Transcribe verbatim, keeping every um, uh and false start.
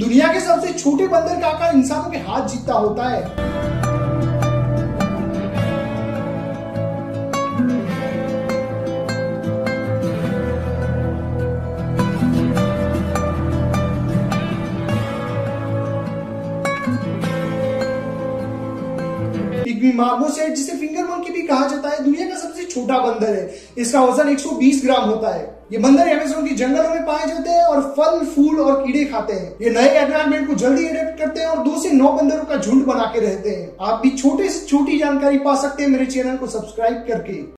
दुनिया के सबसे छोटे बंदर का आकार इंसानों के हाथ जितना होता है। पिग्मी मार्मोसेट, जिसे फिंगर मंकी भी कहा जाता है, दुनिया का सबसे छोटा बंदर है। इसका वजन एक सौ बीस ग्राम होता है। ये बंदर अमेज़न के जंगलों में पाए जाते हैं और फल, फूल और कीड़े खाते हैं। ये नए एनवायरनमेंट को जल्दी एडेप्ट करते हैं और दो से नौ बंदरों का झुंड बना के रहते हैं। आप भी छोटे से छोटी जानकारी पा सकते हैं मेरे चैनल को सब्सक्राइब करके।